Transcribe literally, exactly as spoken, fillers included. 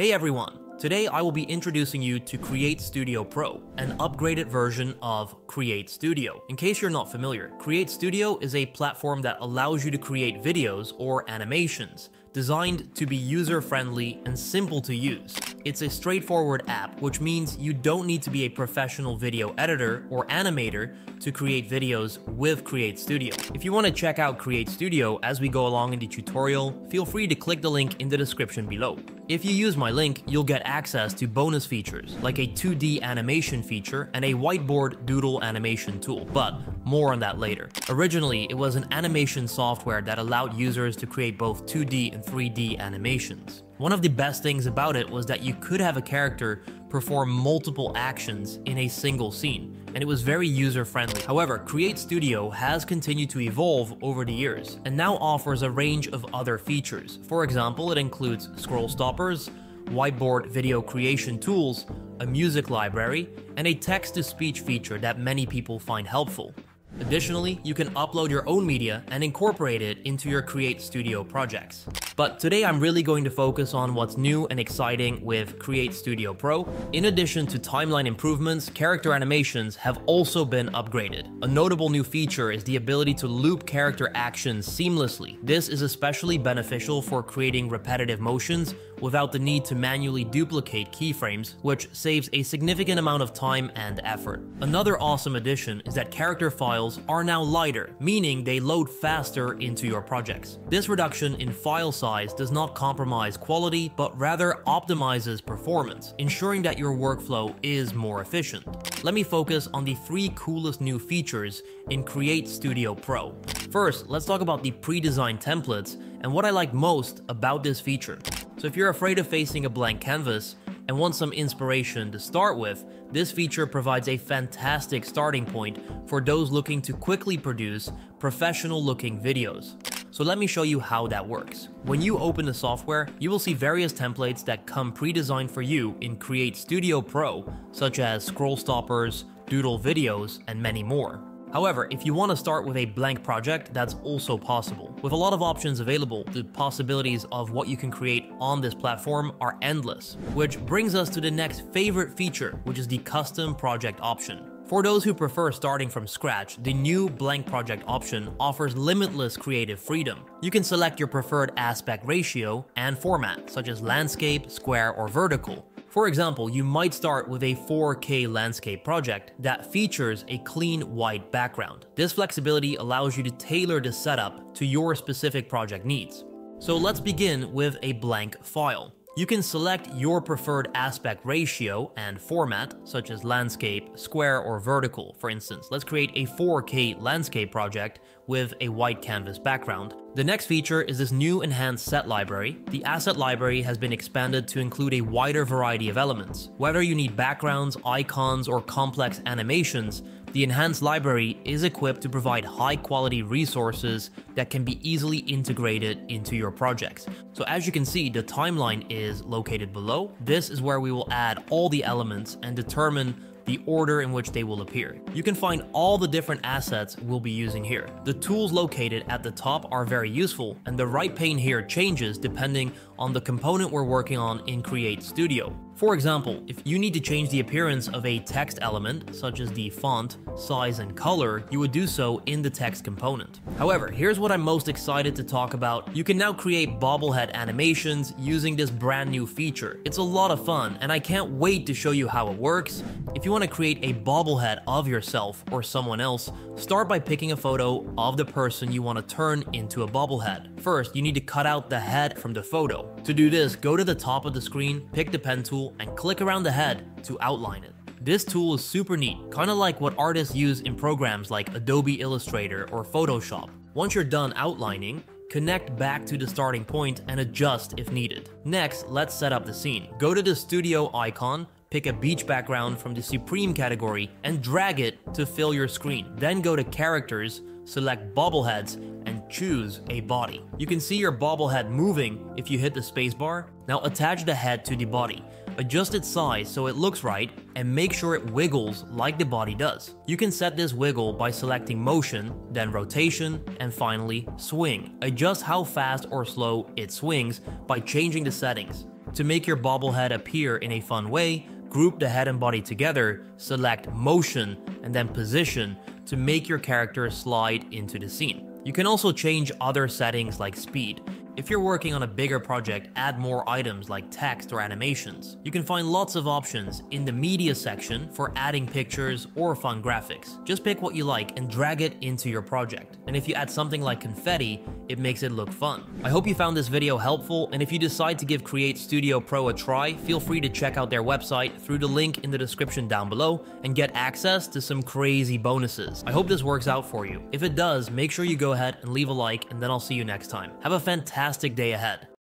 Hey everyone, today I will be introducing you to Create Studio Pro, an upgraded version of Create Studio. In case you're not familiar, Create Studio is a platform that allows you to create videos or animations, designed to be user-friendly and simple to use. It's a straightforward app, which means you don't need to be a professional video editor or animator to create videos with Create Studio. If you want to check out Create Studio as we go along in the tutorial, feel free to click the link in the description below. If you use my link, you'll get access to bonus features like a two D animation feature and a whiteboard doodle animation tool, but more on that later. Originally, it was an animation software that allowed users to create both two D and three D animations. One of the best things about it was that you could have a character perform multiple actions in a single scene, and it was very user-friendly. However, Create Studio has continued to evolve over the years and now offers a range of other features. For example, it includes scroll stoppers, whiteboard video creation tools, a music library, and a text-to-speech feature that many people find helpful. Additionally, you can upload your own media and incorporate it into your Create Studio projects. But today I'm really going to focus on what's new and exciting with Create Studio Pro. In addition to timeline improvements, character animations have also been upgraded. A notable new feature is the ability to loop character actions seamlessly. This is especially beneficial for creating repetitive motions without the need to manually duplicate keyframes, which saves a significant amount of time and effort. Another awesome addition is that character files are now lighter, meaning they load faster into your projects. This reduction in file size does not compromise quality, but rather optimizes performance, ensuring that your workflow is more efficient. Let me focus on the three coolest new features in Create Studio Pro. First, let's talk about the pre-designed templates and what I like most about this feature. So if you're afraid of facing a blank canvas and want some inspiration to start with, this feature provides a fantastic starting point for those looking to quickly produce professional-looking videos. So let me show you how that works. When you open the software, you will see various templates that come pre-designed for you in Create Studio Pro, such as scroll stoppers, doodle videos, and many more. However, if you want to start with a blank project, that's also possible. With a lot of options available, the possibilities of what you can create on this platform are endless. Which brings us to the next favorite feature, which is the custom project option. For those who prefer starting from scratch, the new blank project option offers limitless creative freedom. You can select your preferred aspect ratio and format, such as landscape, square, or vertical. For example, you might start with a four K landscape project that features a clean white background. This flexibility allows you to tailor the setup to your specific project needs. So let's begin with a blank file. You can select your preferred aspect ratio and format, such as landscape, square, or vertical. For instance, let's create a four K landscape project with a white canvas background. The next feature is this new enhanced set library. The asset library has been expanded to include a wider variety of elements. Whether you need backgrounds, icons, or complex animations, the enhanced library is equipped to provide high-quality resources that can be easily integrated into your projects. So as you can see, the timeline is located below. This is where we will add all the elements and determine the order in which they will appear. You can find all the different assets we'll be using here. The tools located at the top are very useful, and the right pane here changes depending on the component we're working on in Create Studio. For example, if you need to change the appearance of a text element, such as the font, size, and color, you would do so in the text component. However, here's what I'm most excited to talk about. You can now create bobblehead animations using this brand new feature. It's a lot of fun, and I can't wait to show you how it works. If you want to create a bobblehead of yourself or someone else, start by picking a photo of the person you want to turn into a bobblehead. First, you need to cut out the head from the photo. To do this, go to the top of the screen, pick the pen tool, and click around the head to outline it. This tool is super neat, kind of like what artists use in programs like Adobe Illustrator or Photoshop. Once you're done outlining, connect back to the starting point and adjust if needed. Next, let's set up the scene. Go to the studio icon, pick a beach background from the Supreme category, and drag it to fill your screen. Then go to Characters, select Bobbleheads, and choose a body. You can see your bobblehead moving if you hit the spacebar. Now attach the head to the body. Adjust its size so it looks right, and make sure it wiggles like the body does. You can set this wiggle by selecting motion, then rotation, and finally swing. Adjust how fast or slow it swings by changing the settings. To make your bobblehead appear in a fun way, group the head and body together, select motion and then position to make your character slide into the scene. You can also change other settings like speed. If you're working on a bigger project, add more items like text or animations. You can find lots of options in the media section for adding pictures or fun graphics. Just pick what you like and drag it into your project. And if you add something like confetti, it makes it look fun. I hope you found this video helpful, and if you decide to give Create Studio Pro a try, feel free to check out their website through the link in the description down below and get access to some crazy bonuses. I hope this works out for you. If it does, make sure you go ahead and leave a like, and then I'll see you next time. Have a fantastic day ahead.